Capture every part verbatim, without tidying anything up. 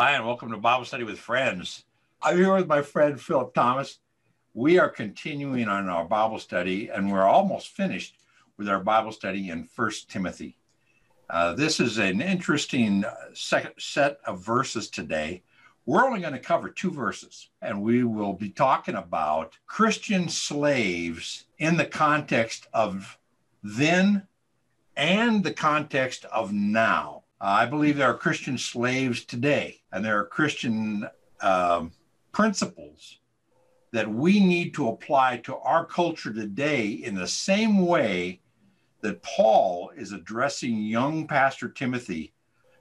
Hi, and welcome to Bible Study with Friends. I'm here with my friend, Philip Thomas. We are continuing on our Bible study, and we're almost finished with our Bible study in First Timothy. Uh, this is an interesting second set of verses today. We're only going to cover two verses, and we will be talking about Christian slaves in the context of then and the context of now. Uh, I believe there are Christian slaves today, and there are Christian um, principles that we need to apply to our culture today in the same way that Paul is addressing young Pastor Timothy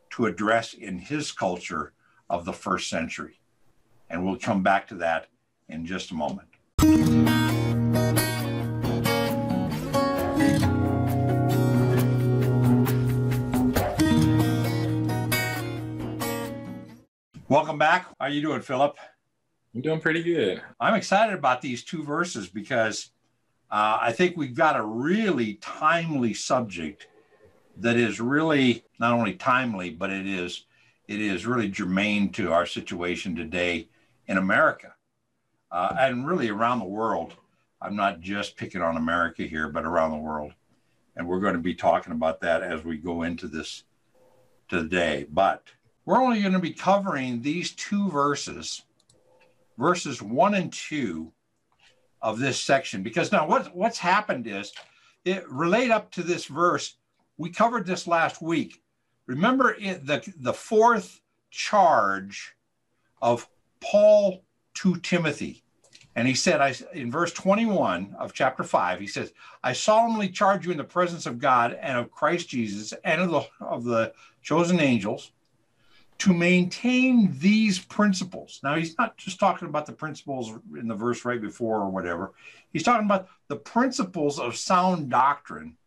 to address in his culture of the first century. And we'll come back to that in just a moment. Welcome back. How are you doing, Philip? I'm doing pretty good. I'm excited about these two verses because uh, I think we've got a really timely subject that is really not only timely, but it is It is really germane to our situation today in America uh, and really around the world. I'm not just picking on America here, but around the world. And we're going to be talking about that as we go into this today. But we're only going to be covering these two verses, verses one and two of this section. Because now what, what's happened is, it relate up to this verse, we covered this last week. Remember it, the, the fourth charge of Paul to Timothy. And he said, I, in verse twenty-one of chapter five, he says, I solemnly charge you in the presence of God and of Christ Jesus and of the, of the chosen angels to maintain these principles. Now, he's not just talking about the principles in the verse right before or whatever. He's talking about the principles of sound doctrine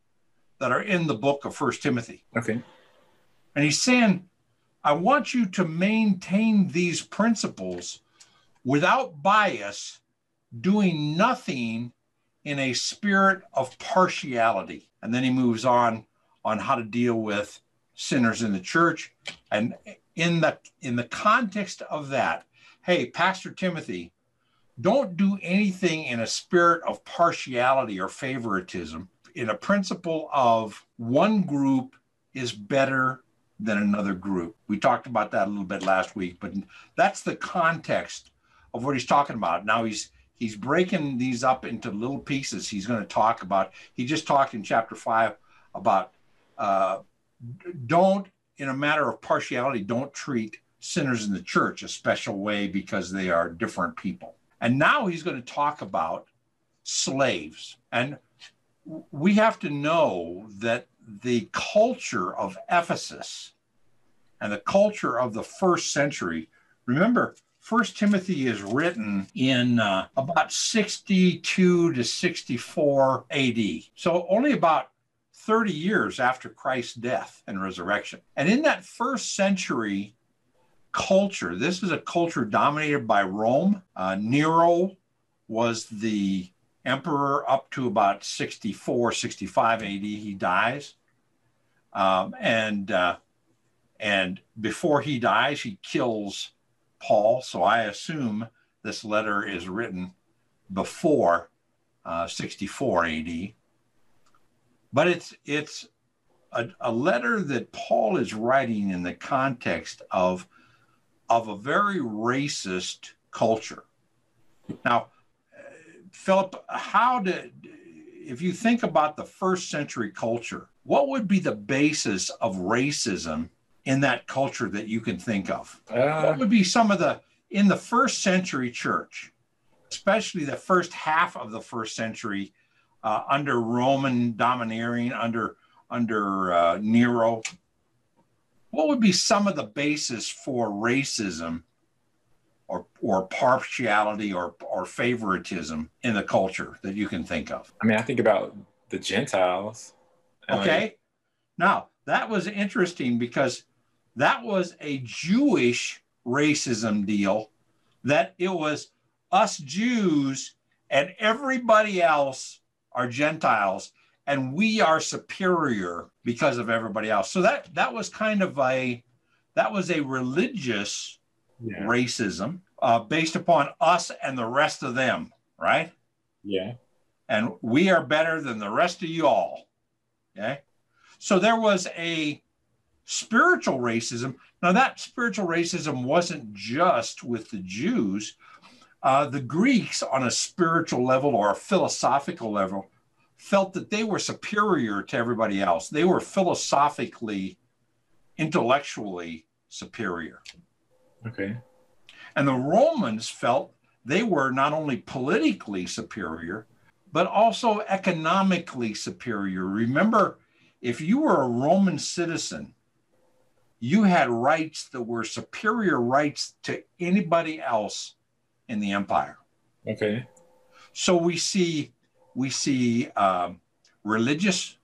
that are in the book of First Timothy. Okay. And he's saying, I want you to maintain these principles without bias, doing nothing in a spirit of partiality. And then he moves on on how to deal with sinners in the church. And in the, in the context of that, hey, Pastor Timothy, don't do anything in a spirit of partiality or favoritism, in a principle of one group is better than another group. We talked about that a little bit last week, but that's the context of what he's talking about. Now he's he's breaking these up into little pieces. He's going to talk about, he just talked in chapter five about uh, don't, in a matter of partiality, don't treat sinners in the church a special way because they are different people. And now he's going to talk about slaves. And we have to know that the culture of Ephesus and the culture of the first century. Remember, First Timothy is written in uh, about sixty-two to sixty-four A D. So only about thirty years after Christ's death and resurrection. And in that first century culture, this is a culture dominated by Rome. Uh, Nero was the emperor up to about sixty-four, sixty-five A D, he dies. Um, and, uh, and before he dies, he kills Paul. So I assume this letter is written before uh, sixty-four A D. But it's, it's a, a letter that Paul is writing in the context of, of a very racist culture. Now, Philip, how did, if you think about the first century culture, what would be the basis of racism in that culture that you can think of? Uh, what would be some of the, in the first century church, especially the first half of the first century, uh, under Roman domineering, under, under uh, Nero, what would be some of the basis for racism Or, or partiality or, or favoritism in the culture that you can think of? I mean, I think about the Gentiles. Okay. Um, now, that was interesting because that was a Jewish racism deal, that it was us Jews and everybody else are Gentiles, and we are superior because of everybody else. So that, that was kind of a, that was a religious yeah. racism uh, based upon us and the rest of them, right? Yeah. And we are better than the rest of you all, okay? So there was a spiritual racism. Now, that spiritual racism wasn't just with the Jews. Uh, the Greeks, on a spiritual level or a philosophical level, felt that they were superior to everybody else. They were philosophically, intellectually superior. Okay. And the Romans felt they were not only politically superior, but also economically superior. Remember, if you were a Roman citizen, you had rights that were superior rights to anybody else in the empire. Okay. So we see we see um, religious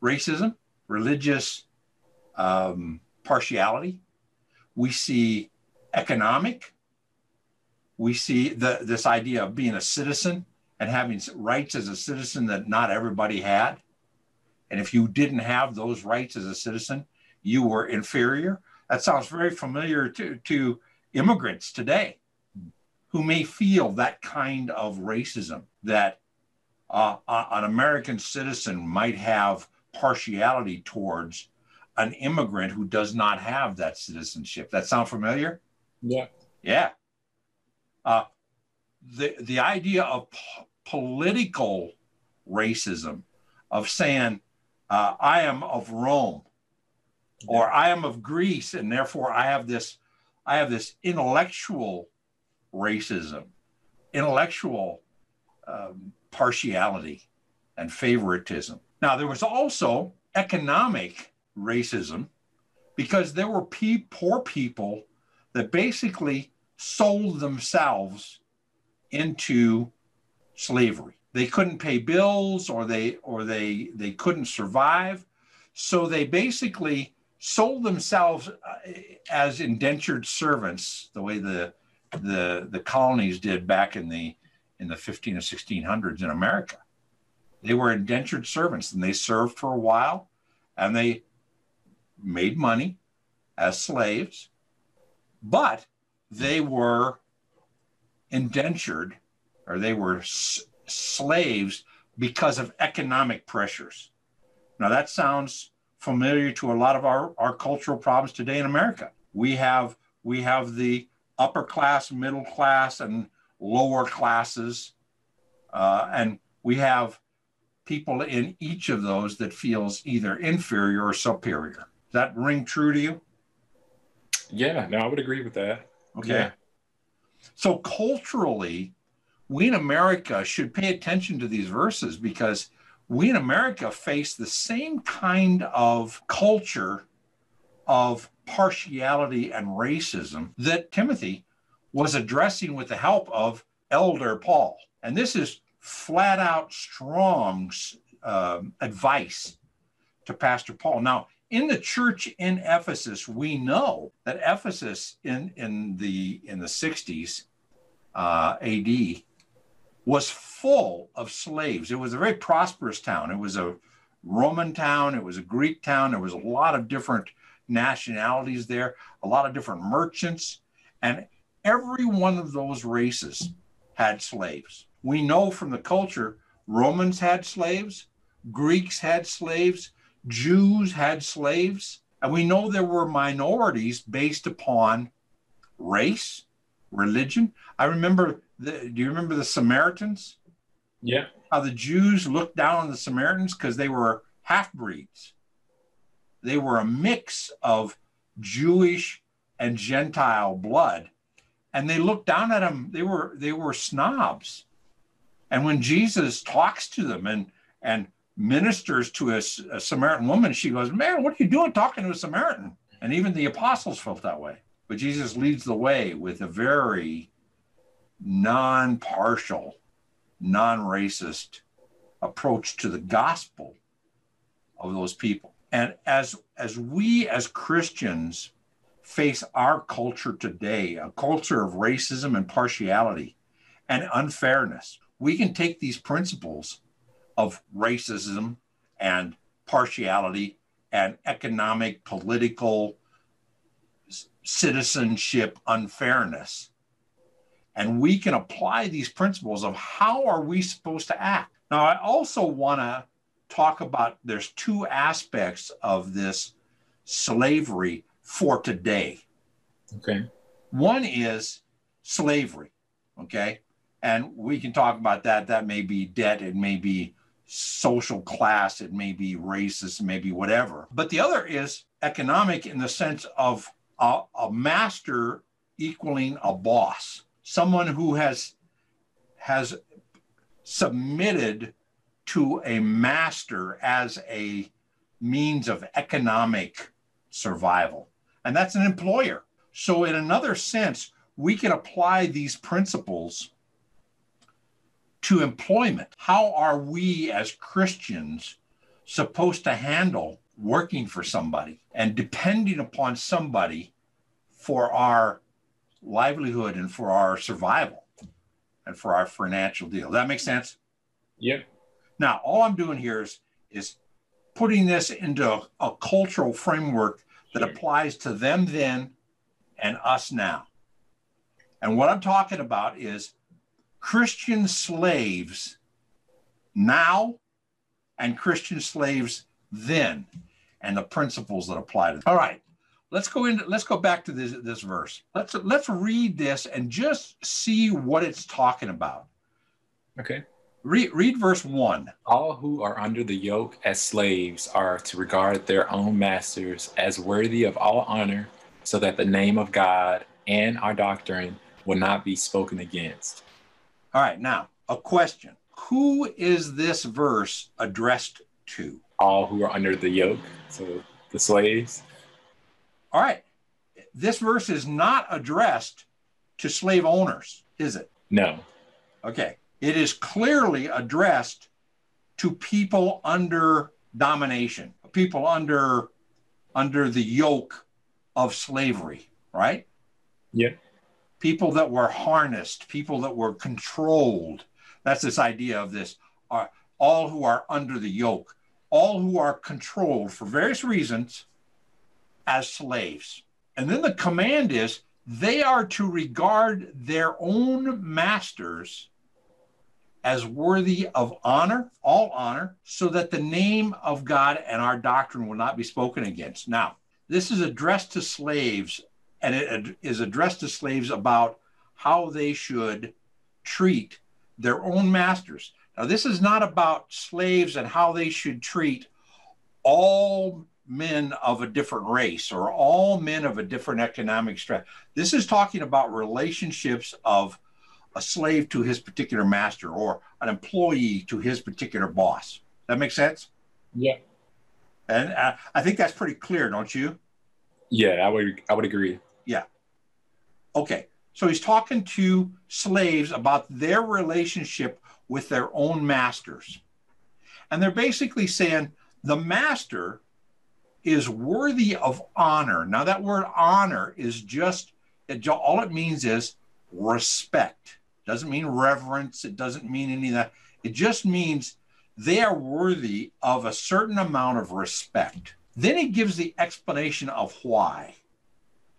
racism, religious um, partiality. We see economic. We see the this idea of being a citizen and having rights as a citizen that not everybody had. And if you didn't have those rights as a citizen, you were inferior. That sounds very familiar to, to immigrants today, who may feel that kind of racism that uh, an American citizen might have partiality towards an immigrant who does not have that citizenship. That sound familiar? Yeah. Yeah. Uh, the, the idea of po- political racism, of saying, uh, I am of Rome, or I am of Greece, and therefore I have this, I have this intellectual racism, intellectual um, partiality and favoritism. Now, there was also economic racism, because there were pe- poor people that basically sold themselves into slavery. They couldn't pay bills, or they or they they couldn't survive, so they basically sold themselves as indentured servants, the way the the the colonies did back in the in the fifteen and sixteen hundreds in America. They were indentured servants, and they served for a while, and they made money as slaves, but they were indentured, or they were s- slaves because of economic pressures. Now, that sounds familiar to a lot of our, our cultural problems today in America. We have we have the upper class, middle class, and lower classes, uh, and we have people in each of those that feels either inferior or superior. Does that ring true to you? Yeah, no, I would agree with that. Okay. Yeah. So culturally, we in America should pay attention to these verses, because we in America face the same kind of culture of partiality and racism that Timothy was addressing with the help of Elder Paul. And this is flat out strong um, advice to Pastor Paul. Now, in the church in Ephesus, we know that Ephesus in, in the in the sixties uh, A D was full of slaves. It was a very prosperous town. It was a Roman town. It was a Greek town. There was a lot of different nationalities there, a lot of different merchants. And every one of those races had slaves. We know from the culture, Romans had slaves, Greeks had slaves, Jews had slaves. And we know there were minorities based upon race, religion. I remember The, do you remember the Samaritans? Yeah. How the Jews looked down on the Samaritans because they were half-breeds. They were a mix of Jewish and Gentile blood, and they looked down at them. They were they were snobs. And when Jesus talks to them and and ministers to a, a Samaritan woman, she goes, "Man, what are you doing talking to a Samaritan?" And even the apostles felt that way. But Jesus leads the way with a very non-partial, non-racist approach to the gospel of those people. And as as we as Christians face our culture today, a culture of racism and partiality and unfairness, we can take these principles of racism and partiality and economic, political, citizenship unfairness. And we can apply these principles of how are we supposed to act. Now, I also want to talk about there's two aspects of this slavery for today. Okay. One is slavery, okay? And we can talk about that. That may be debt. It may be social class. It may be racist. It may be whatever. But the other is economic in the sense of a, a master equaling a boss, someone who has has submitted to a master as a means of economic survival. And that's an employer. So in another sense, we can apply these principles to employment. How are we as Christians supposed to handle working for somebody and depending upon somebody for our livelihood and for our survival and for our financial deal? Does that make sense? Yep. Now, all I'm doing here is, is putting this into a, a cultural framework that sure. applies to them then and us now. And what I'm talking about is Christian slaves now and Christian slaves then and the principles that apply to them. All right. Let's go into let's go back to this this verse. Let's let's read this and just see what it's talking about. Okay. Read, read verse one. All who are under the yoke as slaves are to regard their own masters as worthy of all honor, so that the name of God and our doctrine will not be spoken against. All right, now, a question. Who is this verse addressed to? All who are under the yoke, so the slaves. All right. This verse is not addressed to slave owners, is it? No. Okay. It is clearly addressed to people under domination, people under under the yoke of slavery, right? Yeah. People that were harnessed, people that were controlled. That's this idea of this, uh, all who are under the yoke, all who are controlled for various reasons as slaves. And then the command is they are to regard their own masters as worthy of honor, all honor, so that the name of God and our doctrine will not be spoken against. Now, this is addressed to slaves, and it is addressed to slaves about how they should treat their own masters. Now, this is not about slaves and how they should treat all men of a different race or all men of a different economic strata. This is talking about relationships of a slave to his particular master or an employee to his particular boss. That makes sense? Yeah. And I, I think that's pretty clear, don't you? Yeah, I would, I would agree. Yeah. Okay. So he's talking to slaves about their relationship with their own masters. And they're basically saying the master is worthy of honor. Now that word honor is just, it, all it means is respect. Doesn't mean reverence. It doesn't mean any of that. It just means they are worthy of a certain amount of respect. Then he gives the explanation of why.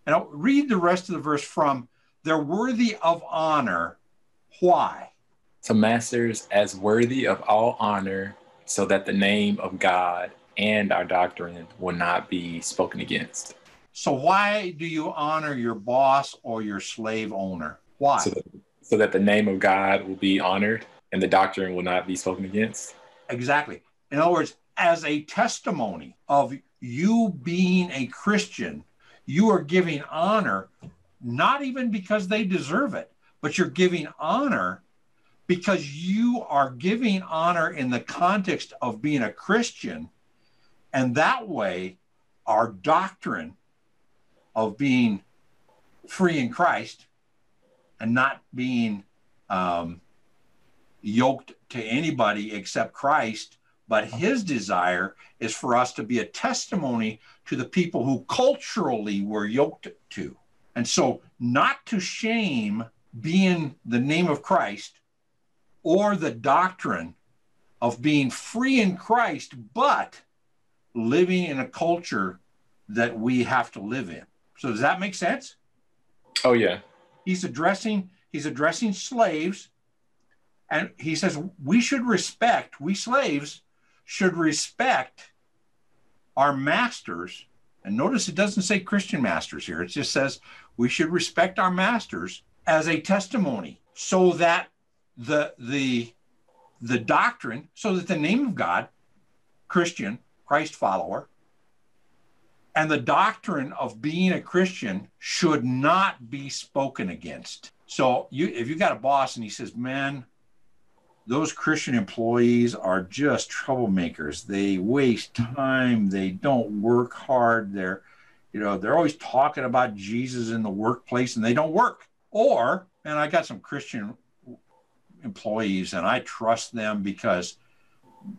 And I'll read the rest of the verse from, they're worthy of honor. Why? To masters as worthy of all honor, so that the name of God and our doctrine will not be spoken against. So why do you honor your boss or your slave owner? Why? So that, so that the name of God will be honored and the doctrine will not be spoken against? Exactly. In other words, as a testimony of you being a Christian, you are giving honor, not even because they deserve it, but you're giving honor because you are giving honor in the context of being a Christian. And that way, our doctrine of being free in Christ and not being um, yoked to anybody except Christ, but his desire is for us to be a testimony to the people who culturally were yoked to. And so not to shame being the name of Christ or the doctrine of being free in Christ, but living in a culture that we have to live in. So does that make sense? Oh, yeah. He's addressing, he's addressing slaves, and he says, we should respect, we slaves should respect our masters. And notice it doesn't say Christian masters here. It just says we should respect our masters as a testimony, so that the, the, the doctrine, so that the name of God, Christian, Christ follower, and the doctrine of being a Christian should not be spoken against. So you, if you got a boss and he says, man, those Christian employees are just troublemakers. They waste time. They don't work hard. They're, you know, they're always talking about Jesus in the workplace and they don't work. Or, and I got some Christian employees and I trust them because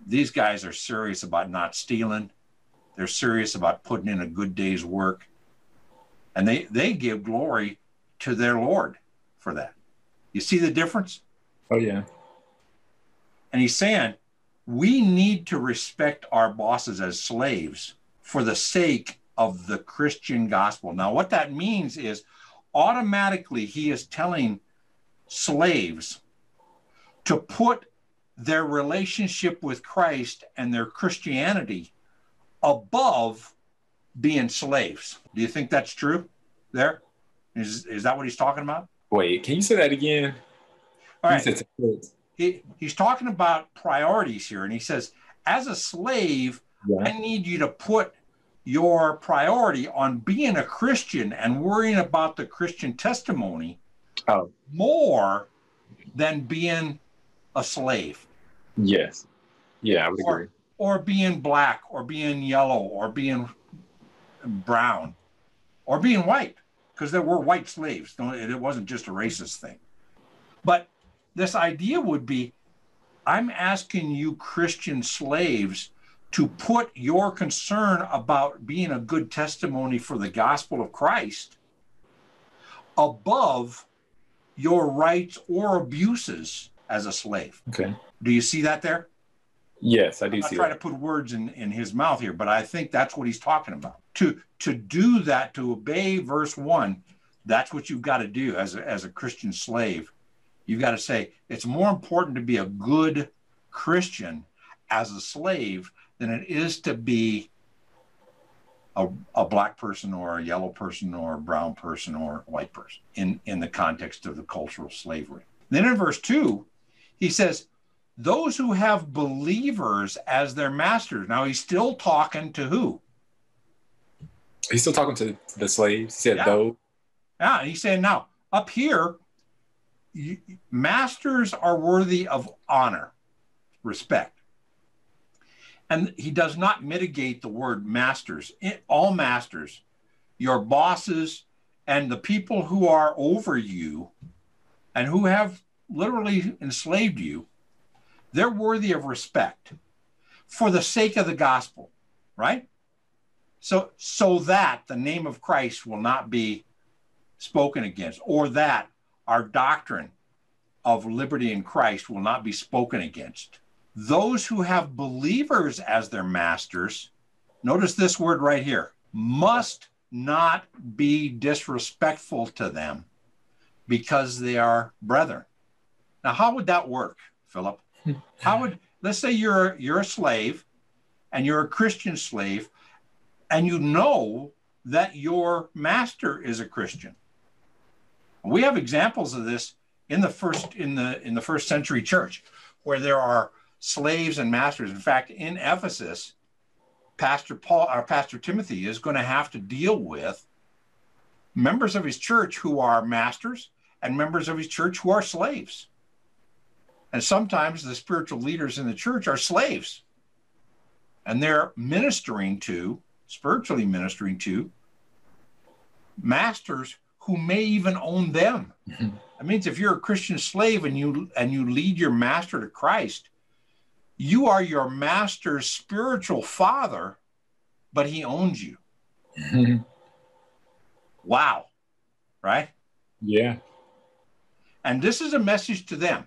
these guys are serious about not stealing. They're serious about putting in a good day's work. And they, they give glory to their Lord for that. You see the difference? Oh, yeah. And he's saying, we need to respect our bosses as slaves for the sake of the Christian gospel. Now, what that means is automatically he is telling slaves to put their relationship with Christ and their Christianity above being slaves. Do you think that's true there? Is, is that what he's talking about? Wait, can you say that again? All right. He, he's talking about priorities here, and he says, as a slave, yeah. I need you to put your priority on being a Christian and worrying about the Christian testimony oh. more than being a slave. Yes. Yeah, I would or, agree. Or being black, or being yellow, or being brown, or being white, because there were white slaves. It wasn't just a racist thing. But this idea would be, I'm asking you Christian slaves to put your concern about being a good testimony for the gospel of Christ above your rights or abuses as a slave. Okay. Do you see that there? Yes, I do I'm see that. I'm trying to put words in, in his mouth here, but I think that's what he's talking about. To, to do that, to obey verse one, that's what you've got to do as a, as a Christian slave. You've got to say, it's more important to be a good Christian as a slave than it is to be a, a black person or a yellow person or a brown person or a white person in, in the context of the cultural slavery. Then in verse two, he says, those who have believers as their masters. Now he's still talking to who? He's still talking to the slaves. He said, yeah. those. Yeah, he's saying now, up here, masters are worthy of honor, respect. And he does not mitigate the word masters. It, all masters, your bosses and the people who are over you and who have literally enslaved you, they're worthy of respect for the sake of the gospel, right? So, so that the name of Christ will not be spoken against, or that our doctrine of liberty in Christ will not be spoken against. Those who have believers as their masters, notice this word right here, must not be disrespectful to them because they are brethren. Now, how would that work, Philip? How would, let's say you're, you're a slave and you're a Christian slave and you know that your master is a Christian. We have examples of this in the first in the in the first century church, where there are slaves and masters. In fact, in Ephesus, Pastor Paul, or Pastor Timothy, is going to have to deal with members of his church who are masters and members of his church who are slaves. And sometimes the spiritual leaders in the church are slaves, and they're ministering to, spiritually ministering to, masters who may even own them. That means if you're a Christian slave and you and you lead your master to Christ, you are your master's spiritual father, but he owns you. Wow. Right? Yeah. And this is a message to them.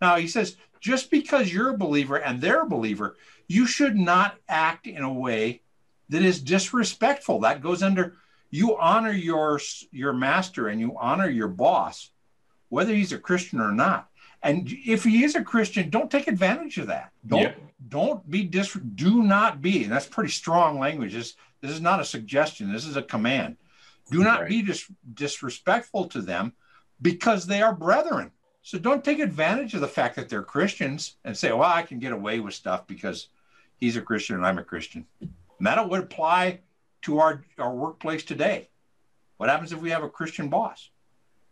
Now he says, just because you're a believer and they're a believer, you should not act in a way that is disrespectful. That goes under you honor your, your master and you honor your boss, whether he's a Christian or not. And if he is a Christian, don't take advantage of that. Don't, yeah. don't be, dis, do not be, and that's pretty strong language. This, this is not a suggestion. This is a command. Do not right. be dis, disrespectful to them, because they are brethren. So don't take advantage of the fact that they're Christians and say, well, I can get away with stuff because he's a Christian and I'm a Christian. And that would apply to our, our workplace today. What happens if we have a Christian boss?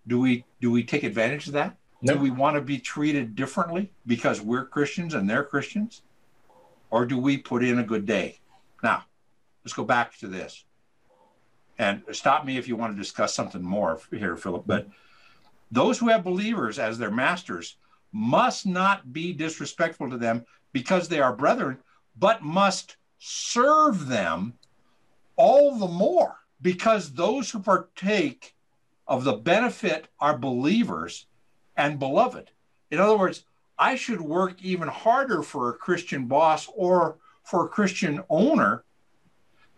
Do we, do we take advantage of that? No. Do we want to be treated differently because we're Christians and they're Christians? Or do we put in a good day? Now, let's go back to this. And stop me if you want to discuss something more here, Philip. But those who have believers as their masters must not be disrespectful to them because they are brethren, but must serve them all the more because those who partake of the benefit are believers and beloved. In other words, I should work even harder for a Christian boss or for a Christian owner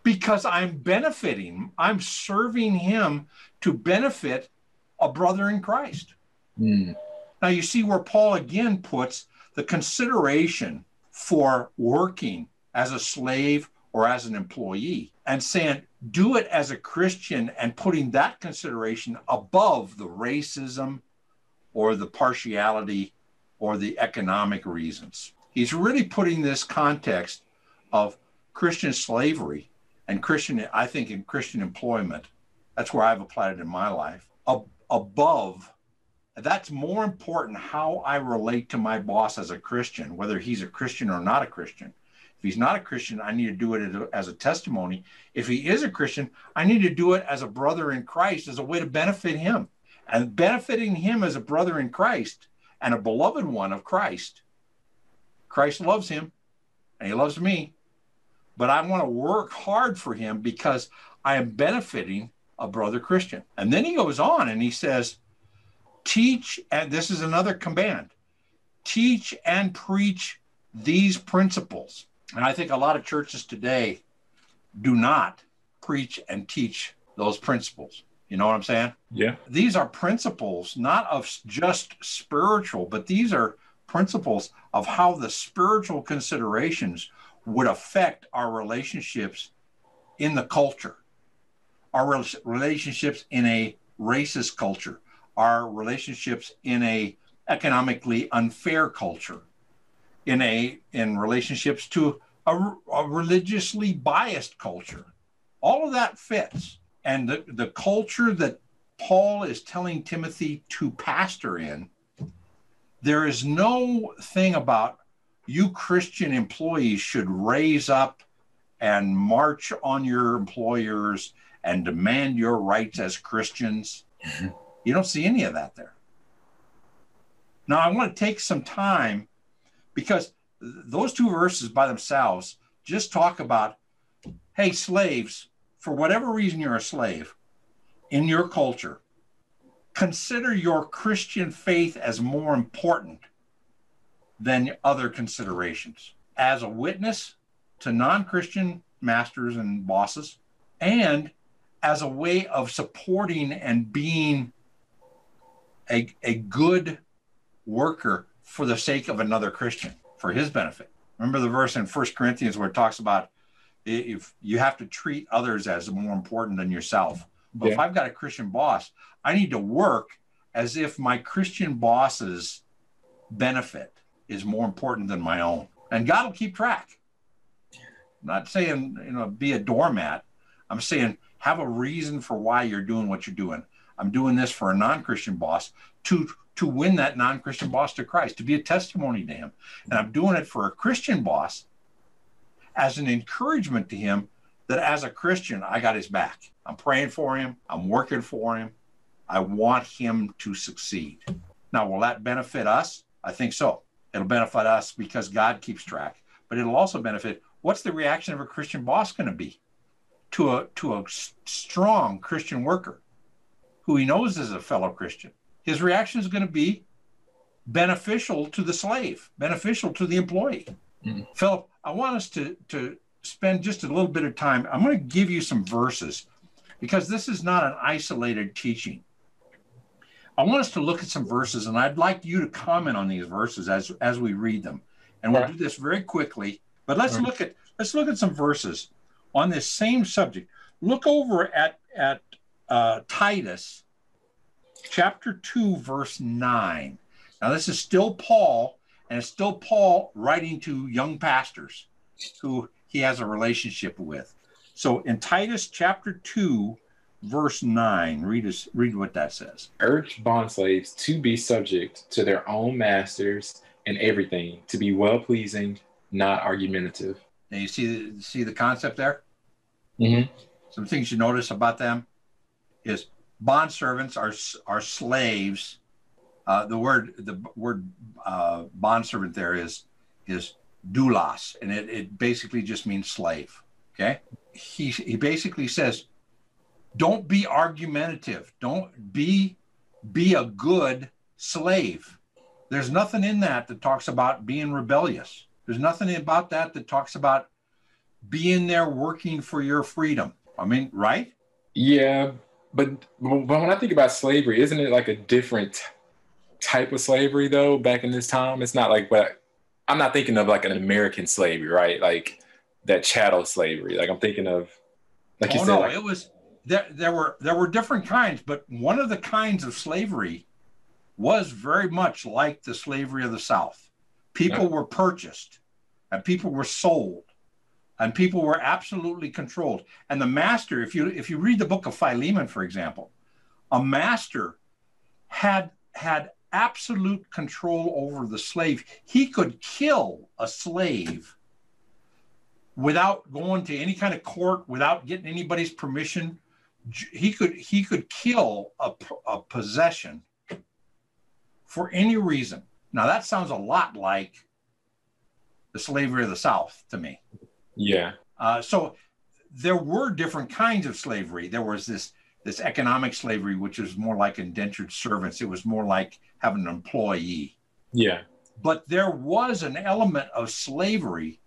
because I'm benefiting. I'm serving him to benefit a brother in Christ. Mm. Now you see where Paul again puts the consideration for working as a slave or as an employee and saying, do it as a Christian, and putting that consideration above the racism or the partiality or the economic reasons. He's really putting this context of Christian slavery and Christian, I think in Christian employment, that's where I've applied it in my life, above. That's more important, how I relate to my boss as a Christian, whether he's a Christian or not a Christian. If he's not a Christian, I need to do it as a testimony. If he is a Christian, I need to do it as a brother in Christ, as a way to benefit him. And benefiting him as a brother in Christ and a beloved one of Christ. Christ loves him and he loves me, but I want to work hard for him because I am benefiting a brother Christian. And then he goes on and he says, teach, and this is another command, teach and preach these principles. And I think a lot of churches today do not preach and teach those principles. You know what I'm saying? Yeah. These are principles, not of just spiritual, but these are principles of how the spiritual considerations would affect our relationships in the culture, our relationships in a racist culture, our relationships in a economically unfair culture, in a in relationships to a, a religiously biased culture. All of that fits. And the, the culture that Paul is telling Timothy to pastor in, there is no thing about you Christian employees should raise up and march on your employers and demand your rights as Christians. Mm-hmm. You don't see any of that there. Now, I want to take some time because those two verses by themselves just talk about, hey, slaves, for whatever reason you're a slave in your culture, consider your Christian faith as more important than other considerations as a witness to non-Christian masters and bosses, and as a way of supporting and being a, a good worker for the sake of another Christian, for his benefit. Remember the verse in First Corinthians where it talks about if you have to treat others as more important than yourself. But yeah. If I've got a Christian boss, I need to work as if my Christian boss's benefit is more important than my own. And God will keep track. I'm not saying, you know, be a doormat. I'm saying have a reason for why you're doing what you're doing. I'm doing this for a non-Christian boss to, to win that non-Christian boss to Christ, to be a testimony to him. And I'm doing it for a Christian boss as an encouragement to him that as a Christian, I got his back. I'm praying for him. I'm working for him. I want him to succeed. Now, will that benefit us? I think so. It'll benefit us because God keeps track, but it'll also benefit, what's the reaction of a Christian boss going to be to a, to a strong Christian worker who he knows is a fellow Christian? His reaction is going to be beneficial to the slave, beneficial to the employee. Mm-hmm. Philip, I want us to, to spend just a little bit of time. I'm going to give you some verses because this is not an isolated teaching. I want us to look at some verses, and I'd like you to comment on these verses as as we read them. And we'll do this very quickly, but let's look at let's look at some verses on this same subject. Look over at at uh, Titus chapter two, verse nine. Now this is still Paul, and it's still Paul writing to young pastors who he has a relationship with. So in Titus chapter two, verse nine, read us, read what that says. Urge bondslaves to be subject to their own masters in everything, to be well-pleasing, not argumentative. Now you see, see the concept there? Mm-hmm. Some things you notice about them is bondservants are, are slaves. Uh, the word, the word uh, bondservant there is, is doulos, and it, it basically just means slave, okay? He, he basically says, don't be argumentative. Don't be, be a good slave. There's nothing in that that talks about being rebellious. There's nothing about that that talks about being there working for your freedom. I mean, right? Yeah, but, but when I think about slavery, isn't it like a different type of slavery though back in this time? It's not like what I, I'm not thinking of like an American slavery, right? Like that chattel slavery. Like I'm thinking of, like you oh, said. No, like, it was... There, there were there were different kinds, but one of the kinds of slavery was very much like the slavery of the South. People yeah. were purchased, and people were sold, and people were absolutely controlled. And the master, if you if you read the book of Philemon, for example, a master had had absolute control over the slave. He could kill a slave without going to any kind of court, without getting anybody's permission. He could he could kill a, a possession for any reason. Now that sounds a lot like the slavery of the South to me. Yeah. Uh, so there were different kinds of slavery. There was this this economic slavery, which was more like indentured servants. It was more like having an employee. Yeah. But there was an element of slavery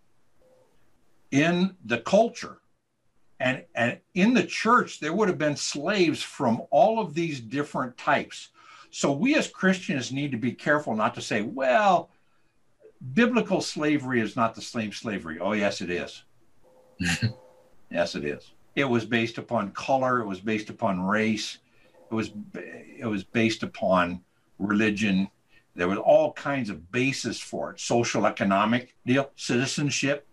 in the culture. And, and in the church, there would have been slaves from all of these different types. So we as Christians need to be careful not to say, well, biblical slavery is not the same slavery. Oh, yes, it is. Yes, it is. It was based upon color. It was based upon race. It was, it was based upon religion. There was all kinds of basis for it. Social, economic deal, citizenship.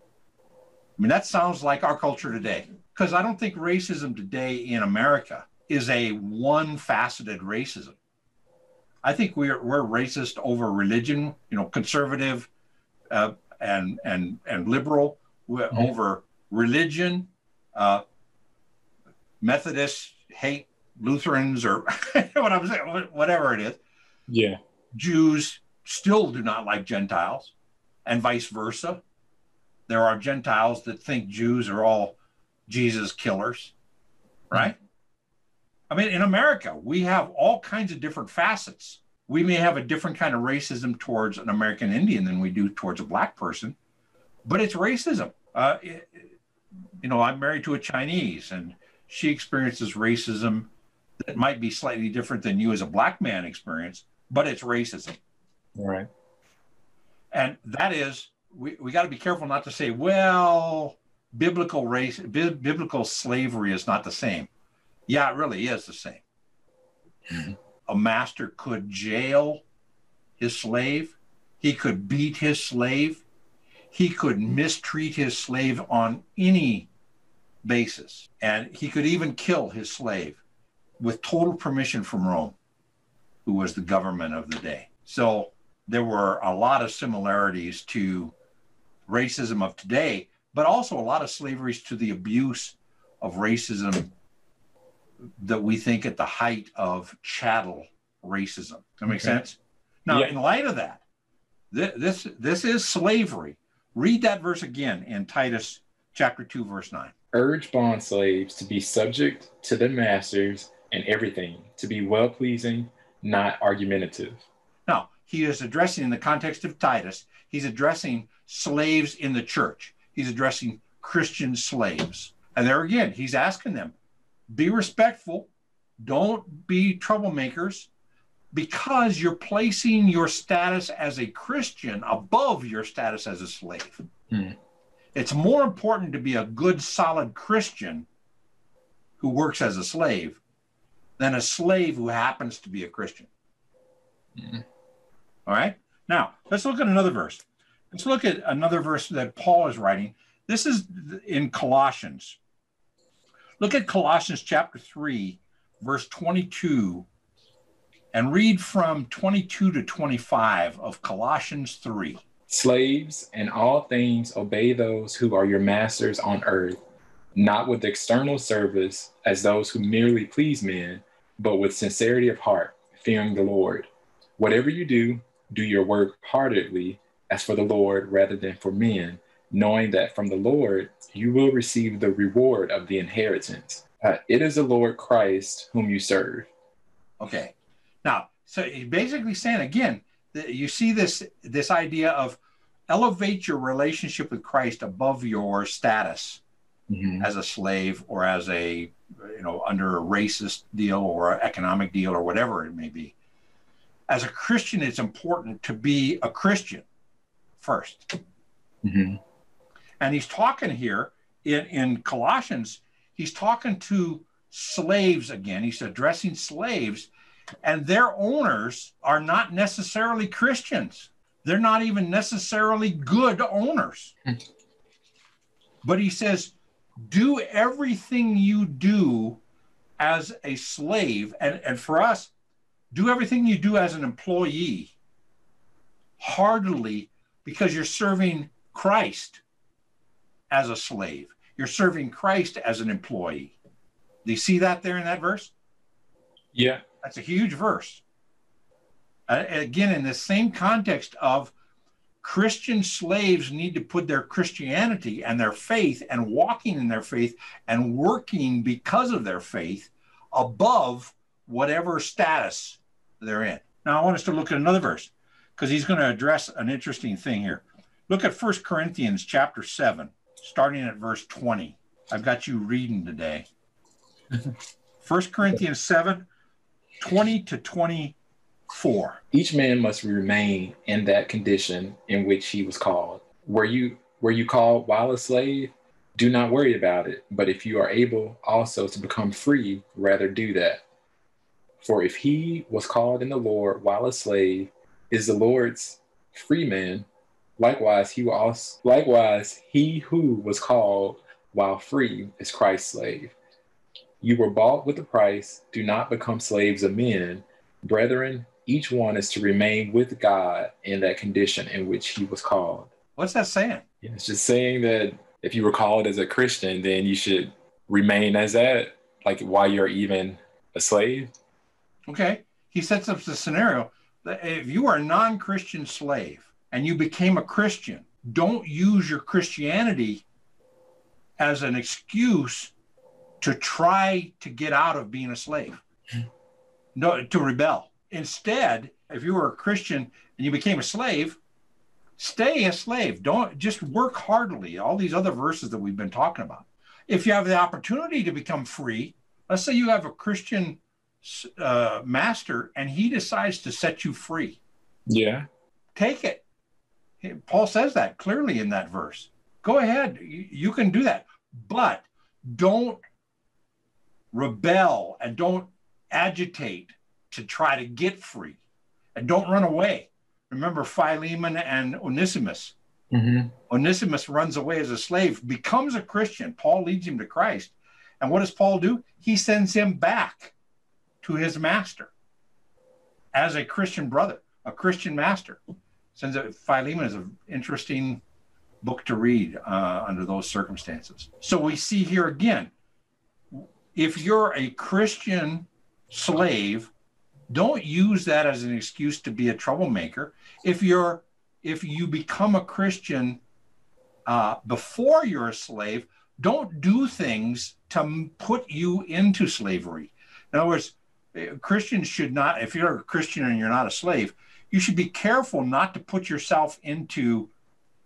I mean, that sounds like our culture today. Because I don't think racism today in America is a one-faceted racism. I think we're we're racist over religion, you know, conservative uh, and and and liberal we're mm-hmm. over religion. Uh, Methodists hate Lutherans or what I'm saying, whatever it is. Yeah, Jews still do not like Gentiles, and vice versa. There are Gentiles that think Jews are all Jesus killers, right? I mean, in America, we have all kinds of different facets. We may have a different kind of racism towards an American Indian than we do towards a black person, but it's racism. Uh, it, you know, I'm married to a Chinese, and she experiences racism that might be slightly different than you as a black man experience, but it's racism. Right. And that is, we, we got to be careful not to say, well, biblical race, bi biblical slavery is not the same. Yeah, it really is the same. Mm-hmm. A master could jail his slave. He could beat his slave. He could mistreat his slave on any basis. And he could even kill his slave with total permission from Rome, who was the government of the day. So there were a lot of similarities to racism of today, but also a lot of slaveries to the abuse of racism that we think at the height of chattel racism. Does that make okay. sense? Now, yeah. in light of that, th this, this is slavery. Read that verse again in Titus chapter two, verse nine. Urge bond slaves to be subject to their masters in everything, to be well-pleasing, not argumentative. Now, he is addressing, in the context of Titus, he's addressing slaves in the church. He's addressing Christian slaves. And there again, he's asking them, Be respectful. Don't be troublemakers, because you're placing your status as a Christian above your status as a slave. Hmm. It's more important to be a good, solid Christian who works as a slave than a slave who happens to be a Christian. Hmm. All right. Now, let's look at another verse. Let's look at another verse that Paul is writing. This is in Colossians. Look at Colossians chapter three, verse twenty-two, and read from twenty-two to twenty-five of Colossians three. Slaves, in all things obey those who are your masters on earth, not with external service as those who merely please men, but with sincerity of heart, fearing the Lord. Whatever you do, do your work heartedly, as for the Lord rather than for men, knowing that from the Lord you will receive the reward of the inheritance. Uh, it is the Lord Christ whom you serve. Okay. Now, so he's basically saying, again, that you see this, this idea of elevate your relationship with Christ above your status mm-hmm. as a slave or as a, you know, under a racist deal or an economic deal or whatever it may be. As a Christian, it's important to be a Christian first. Mm-hmm. And he's talking here in, in Colossians, he's talking to slaves again. He's addressing slaves, and their owners are not necessarily Christians. They're not even necessarily good owners. Mm-hmm. But he says, do everything you do as a slave. And, and for us, do everything you do as an employee heartily, because you're serving Christ as a slave. You're serving Christ as an employee. Do you see that there in that verse? Yeah. That's a huge verse. Uh, again, in the same context of Christian slaves need to put their Christianity and their faith and walking in their faith and working because of their faith above whatever status they're in. Now, I want us to look at another verse, because he's going to address an interesting thing here. Look at First Corinthians chapter seven, starting at verse twenty. I've got you reading today. First Corinthians seven, twenty to twenty-four. Each man must remain in that condition in which he was called. Were you, were you called while a slave? Do not worry about it. But if you are able also to become free, rather do that. For if he was called in the Lord while a slave, is the Lord's free man. Likewise, he will also, likewise, he who was called while free is Christ's slave. You were bought with a price. Do not become slaves of men. Brethren, each one is to remain with God in that condition in which he was called. What's that saying? It's just saying that if you were called as a Christian, then you should remain as that, like while you're even a slave. Okay, he sets up the scenario that if you are a non-Christian slave and you became a Christian, don't use your Christianity as an excuse to try to get out of being a slave, no, to rebel. Instead, if you were a Christian and you became a slave, stay a slave. Don't just work heartily. All these other verses that we've been talking about. If you have the opportunity to become free, let's say you have a Christian Uh, master and he decides to set you free. Yeah. Take it. Paul says that clearly in that verse. Go ahead. You, you can do that. But don't rebel and don't agitate to try to get free. And don't run away. Remember Philemon and Onesimus. Mm-hmm. Onesimus runs away as a slave, becomes a Christian. Paul leads him to Christ. And what does Paul do? He sends him back to his master as a Christian brother, a Christian master. Since Philemon is an interesting book to read uh, under those circumstances. So we see here again, if you're a Christian slave, don't use that as an excuse to be a troublemaker. If you're, if you become a Christian uh, before you're a slave, don't do things to put you into slavery. In other words, Christians should not, if you're a Christian and you're not a slave, you should be careful not to put yourself into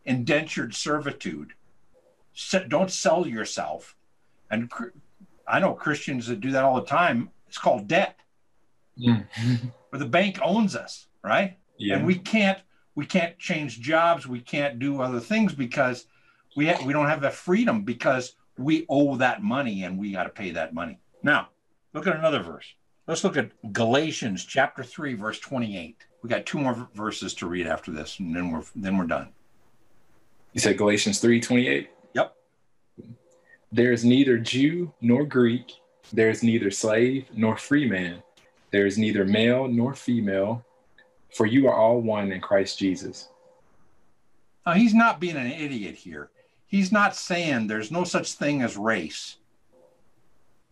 indentured servitude. Don't sell yourself. And I know Christians that do that all the time. It's called debt. Yeah. But the bank owns us, right? Yeah. And we can't we can't change jobs. We can't do other things because we ha we don't have that freedom because we owe that money and we got to pay that money. Now, look at another verse. Let's look at Galatians chapter three, verse twenty-eight. We got two more verses to read after this, and then we're then we're done. You said Galatians three, twenty-eight? Yep. There is neither Jew nor Greek. There is neither slave nor free man. There is neither male nor female, for you are all one in Christ Jesus. Now, he's not being an idiot here. He's not saying there's no such thing as race.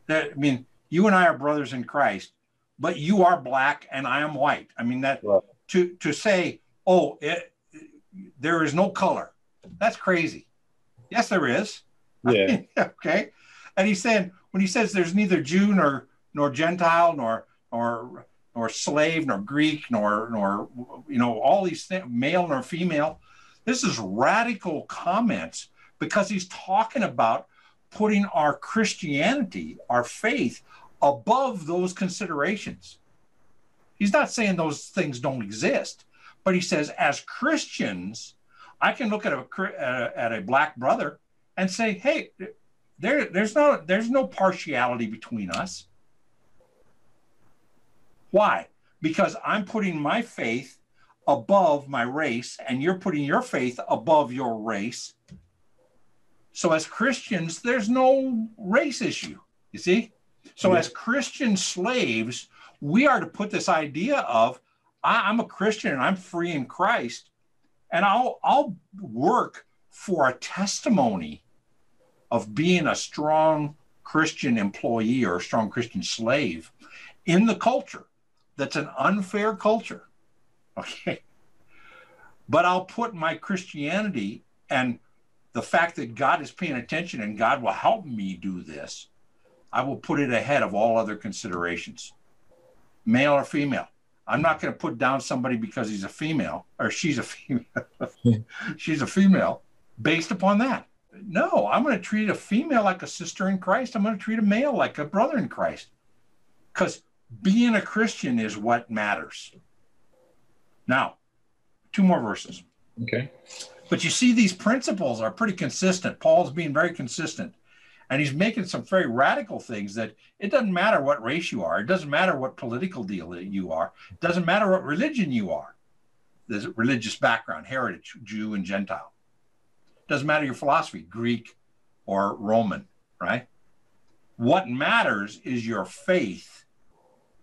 That, I mean, you and I are brothers in Christ, but you are black and I am white. I mean, that right. to, to say, oh, it, there is no color. That's crazy. Yes, there is. Yeah. I mean, okay. And he's saying, when he says there's neither Jew nor, nor Gentile nor Or, nor slave, nor Greek, nor, nor, you know, all these things, male nor female. This is radical comments because he's talking about putting our Christianity, our faith, above those considerations. He's not saying those things don't exist, but he says, as Christians, I can look at a, at a, at a black brother and say, hey, there, there's no, there's no partiality between us. Why? Because I'm putting my faith above my race, and you're putting your faith above your race. So as Christians, there's no race issue, you see? So yeah. As Christian slaves, we are to put this idea of, I, I'm a Christian and I'm free in Christ, and I'll, I'll work for a testimony of being a strong Christian employee or a strong Christian slave in the culture. That's an unfair culture, okay? But I'll put my Christianity and the fact that God is paying attention and God will help me do this, I will put it ahead of all other considerations, male or female. I'm not going to put down somebody because he's a female or she's a female. She's a female based upon that. No, I'm going to treat a female like a sister in Christ. I'm going to treat a male like a brother in Christ because being a Christian is what matters. Now, two more verses. Okay. But you see, these principles are pretty consistent. Paul's being very consistent. And he's making some very radical things that it doesn't matter what race you are. It doesn't matter what political deal you are. It doesn't matter what religion you are. There's a religious background, heritage, Jew and Gentile. It doesn't matter your philosophy, Greek or Roman, right? What matters is your faith.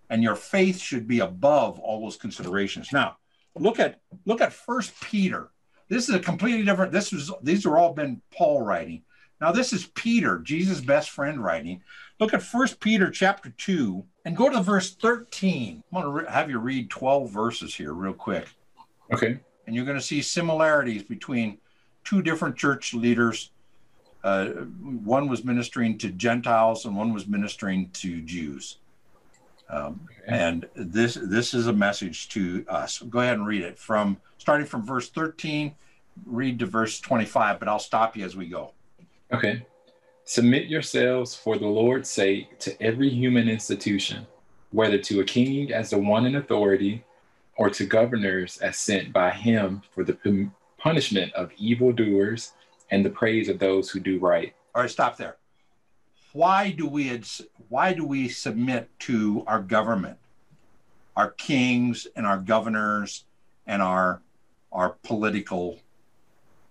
And your faith should be above all those considerations. Now, look at look at First Peter. This is a completely different. This was these are all been Paul writing. Now this is Peter, Jesus' best friend, writing. Look at First Peter chapter two and go to verse thirteen. I'm going to have you read twelve verses here real quick. Okay. And you're going to see similarities between two different church leaders. Uh, one was ministering to Gentiles and one was ministering to Jews. Um, and this this is a message to us. Go ahead and read it from starting from verse thirteen, read to verse twenty-five, but I'll stop you as we go. Okay. Submit yourselves for the Lord's sake to every human institution, whether to a king as the one in authority or to governors as sent by him for the punishment of evildoers and the praise of those who do right. All right, stop there. Why do we why do we submit to our government, our kings and our governors and our our political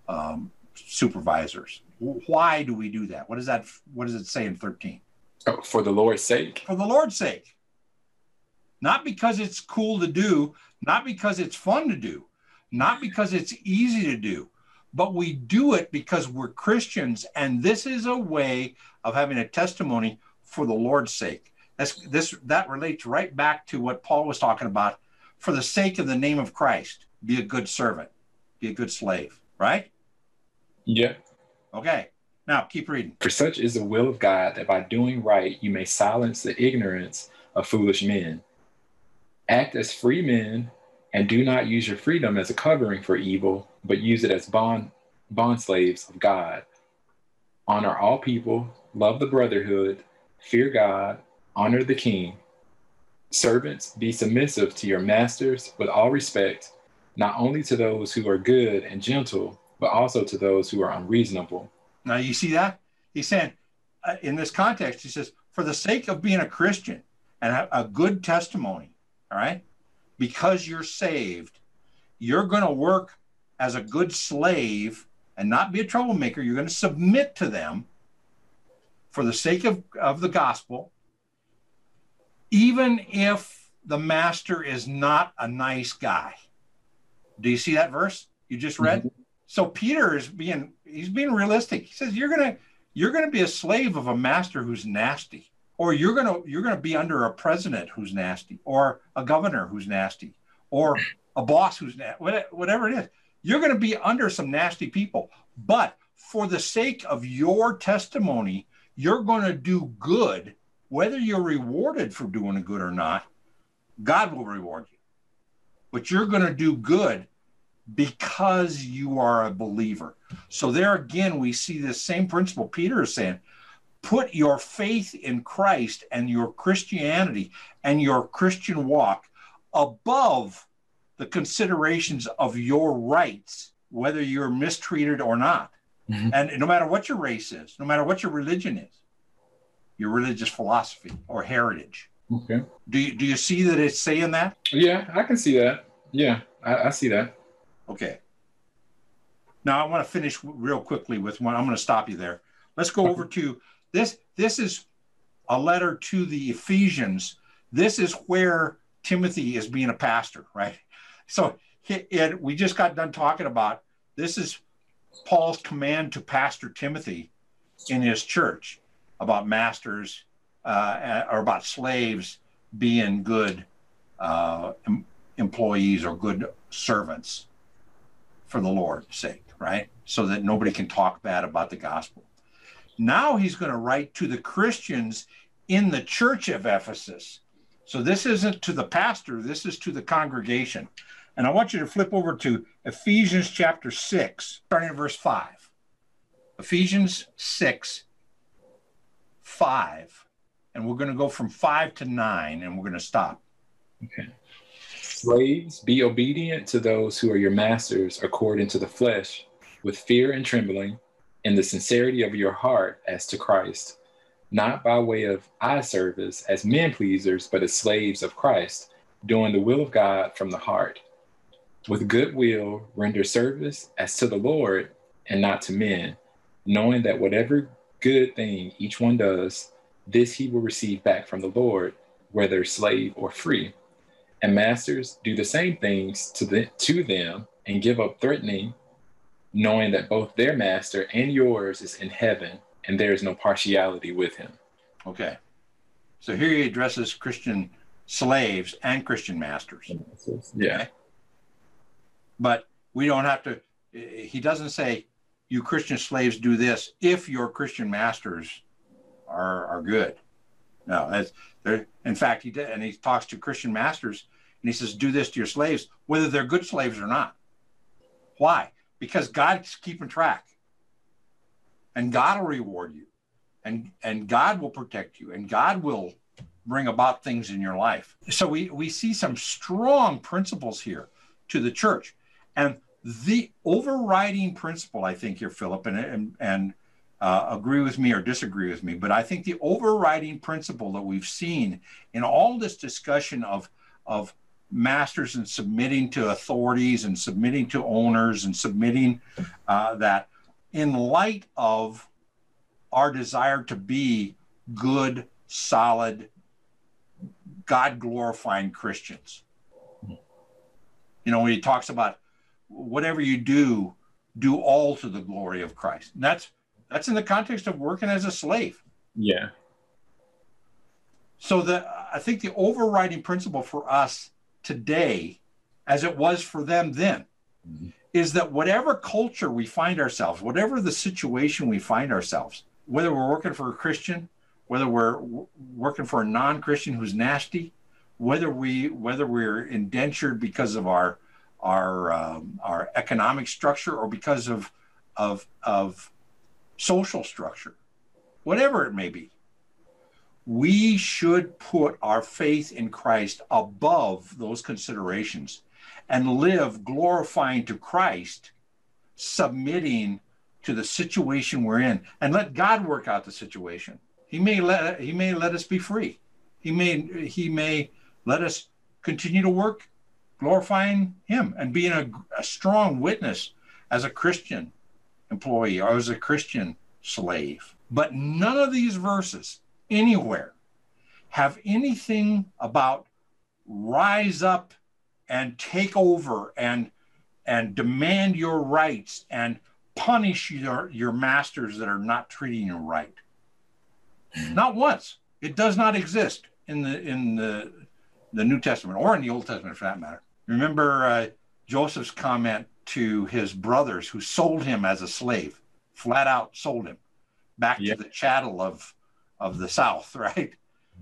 um, supervisors? Why do we do that? What does that what does it say in thirteen? Oh, for the Lord's sake. For the Lord's sake. Not because it's cool to do, not because it's fun to do, not because it's easy to do. But we do it because we're Christians, and this is a way of having a testimony for the Lord's sake. That's, this, that relates right back to what Paul was talking about. For the sake of the name of Christ, be a good servant, be a good slave, right? Yeah. Okay, now keep reading. For such is the will of God, that by doing right you may silence the ignorance of foolish men. Act as free men, and do not use your freedom as a covering for evil, but use it as bond, bond slaves of God. Honor all people, love the brotherhood, fear God, honor the king. Servants, be submissive to your masters with all respect, not only to those who are good and gentle, but also to those who are unreasonable. Now, you see that? He's saying, uh, in this context, he says, for the sake of being a Christian and a, a good testimony, all right, because you're saved, you're going to work as a good slave and not be a troublemaker. You're going to submit to them for the sake of, of the gospel, even if the master is not a nice guy. Do you see that verse you just read? Mm-hmm. So Peter is being, he's being realistic. He says, you're going to, you're going to be a slave of a master who's nasty, or you're going to, you're going to be under a president who's nasty, or a governor who's nasty, or a boss who's nasty, whatever it is. You're going to be under some nasty people, but for the sake of your testimony, you're going to do good. Whether you're rewarded for doing good or not, God will reward you. But you're going to do good because you are a believer. So there again, we see this same principle Peter is saying. Put your faith in Christ and your Christianity and your Christian walk above the considerations of your rights, whether you're mistreated or not. Mm-hmm. And no matter what your race is, no matter what your religion is, your religious philosophy or heritage. Okay. Do you, do you see that it's saying that? Yeah, I can see that. Yeah, I, I see that. Okay. Now I want to finish real quickly with one. I'm going to stop you there. Let's go over to this. This is a letter to the Ephesians. This is where Timothy is being a pastor, right? So it, it, we just got done talking about, this is Paul's command to pastor Timothy in his church, about masters uh, or about slaves being good uh, em employees or good servants for the Lord's sake, right? So that nobody can talk bad about the gospel. Now he's going to write to the Christians in the church of Ephesus. So this isn't to the pastor, this is to the congregation. And I want you to flip over to Ephesians chapter six, starting at verse five. Ephesians six, five, and we're going to go from five to nine, and we're going to stop. Okay. Slaves, be obedient to those who are your masters according to the flesh, with fear and trembling, in the sincerity of your heart as to Christ, not by way of eye service as men pleasers, but as slaves of Christ, doing the will of God from the heart. With good will, render service as to the Lord and not to men, knowing that whatever good thing each one does, this he will receive back from the Lord, whether slave or free. And masters, do the same things to, the, to them and give up threatening, knowing that both their master and yours is in heaven, and there is no partiality with him. Okay. So here he addresses Christian slaves and Christian masters. Yeah. Okay? But we don't have to, he doesn't say, you Christian slaves do this if your Christian masters are, are good. No, that's there. In fact, he did, and he talks to Christian masters and he says, do this to your slaves, whether they're good slaves or not. Why? Because God's keeping track, and God will reward you, and, and God will protect you, and God will bring about things in your life. So we, we see some strong principles here to the church. And the overriding principle, I think here, Philip, and, and, and uh, agree with me or disagree with me, but I think the overriding principle that we've seen in all this discussion of, of masters and submitting to authorities and submitting to owners and submitting uh, that in light of our desire to be good, solid, God-glorifying Christians. You know, when he talks about whatever you do, do all to the glory of Christ. And that's, that's in the context of working as a slave. Yeah. So the, I think the overriding principle for us today, as it was for them then, mm-hmm. is that whatever culture we find ourselves, whatever the situation we find ourselves, whether we're working for a Christian, whether we're working for a non-Christian who's nasty, whether, we, whether we're indentured because of our our um, our economic structure or because of, of, of social structure, whatever it may be, we should put our faith in Christ above those considerations and live glorifying to Christ, submitting to the situation we're in, and let God work out the situation. He may let, he may let us be free. He may, he may let us continue to work glorifying him and being a, a strong witness as a Christian employee or as a Christian slave. But none of these verses anywhere have anything about rise up and take over and and demand your rights and punish your, your masters that are not treating you right. Not once. It does not exist in the in the the New Testament or in the Old Testament for that matter. Remember uh, Joseph's comment to his brothers who sold him as a slave, flat out sold him back yeah. to the chattel of of the South, right?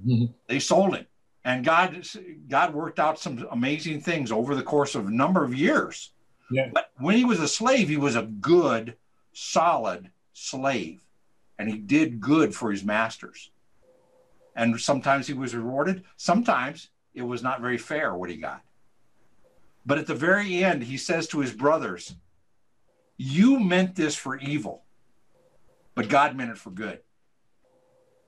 Mm-hmm. They sold him. And God, God worked out some amazing things over the course of a number of years. Yeah. But when he was a slave, he was a good, solid slave. And he did good for his masters. And sometimes he was rewarded. Sometimes it was not very fair what he got. But at the very end, he says to his brothers, you meant this for evil, but God meant it for good.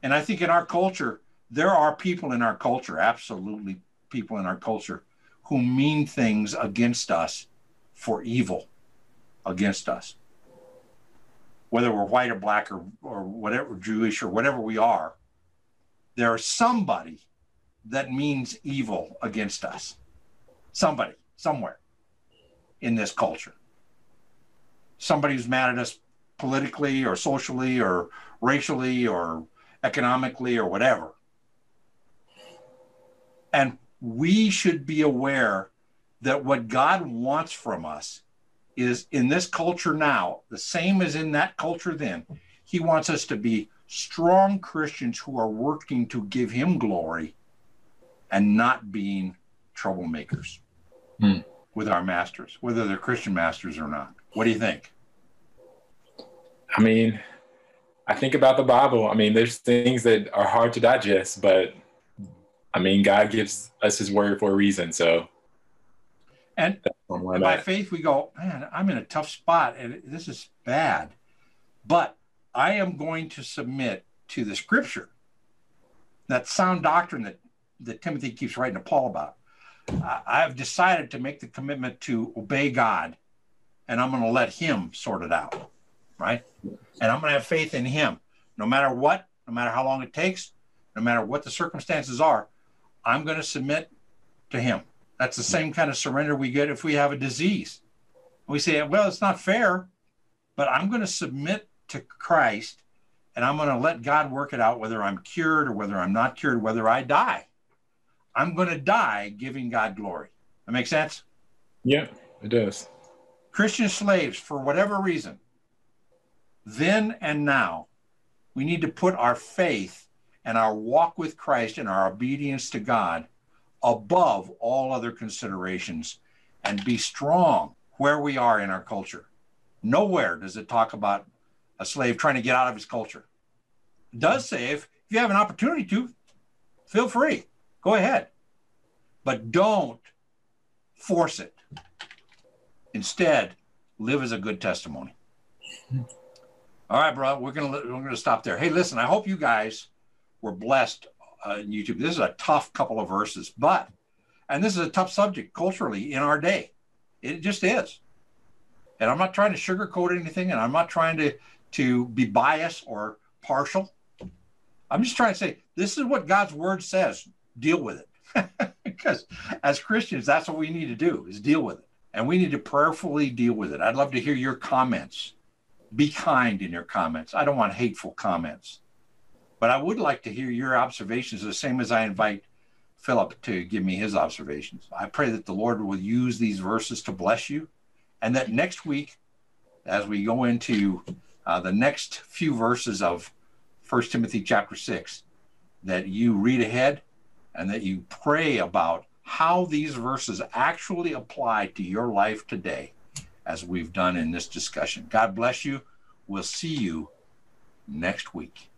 And I think in our culture, there are people in our culture, absolutely people in our culture, who mean things against us for evil, against us. Whether we're white or black or, or whatever, Jewish or whatever we are, there is somebody that means evil against us. Somebody, somewhere in this culture. Somebody who's mad at us politically or socially or racially or economically or whatever. And we should be aware that what God wants from us is in this culture now, the same as in that culture then. He wants us to be strong Christians who are working to give him glory and not being troublemakers hmm. with our masters, whether they're Christian masters or not. What do you think? I mean, I think about the Bible. I mean, there's things that are hard to digest, but I mean, God gives us his word for a reason. So, and by faith, we go, man, I'm in a tough spot and this is bad, but I am going to submit to the scripture, that sound doctrine that, that Timothy keeps writing to Paul about. I, I've decided to make the commitment to obey God and I'm going to let him sort it out. Right? And I'm going to have faith in him. No matter what, no matter how long it takes, no matter what the circumstances are, I'm going to submit to him. That's the same kind of surrender we get if we have a disease. We say, well, it's not fair, but I'm going to submit to Christ and I'm going to let God work it out, whether I'm cured or whether I'm not cured, whether I die. I'm going to die giving God glory. That make sense? Yeah, it does. Christian slaves, for whatever reason, then and now, we need to put our faith and our walk with Christ and our obedience to God above all other considerations and be strong where we are in our culture. Nowhere does it talk about a slave trying to get out of his culture. It does say if, if you have an opportunity to, feel free, go ahead. But don't force it. Instead, live as a good testimony. All right, bro, we're gonna we're gonna stop there. Hey, listen, I hope you guys were blessed on uh, YouTube. This is a tough couple of verses, but and this is a tough subject culturally in our day. It just is. And I'm not trying to sugarcoat anything, and I'm not trying to to be biased or partial. I'm just trying to say this is what God's word says. Deal with it, because as Christians, that's what we need to do: is deal with it, and we need to prayerfully deal with it. I'd love to hear your comments. Be kind in your comments. I don't want hateful comments, but I would like to hear your observations the same as I invite Philip to give me his observations. I pray that the Lord will use these verses to bless you and that next week, as we go into uh, the next few verses of First Timothy chapter six, that you read ahead and that you pray about how these verses actually apply to your life today, as we've done in this discussion. God bless you. We'll see you next week.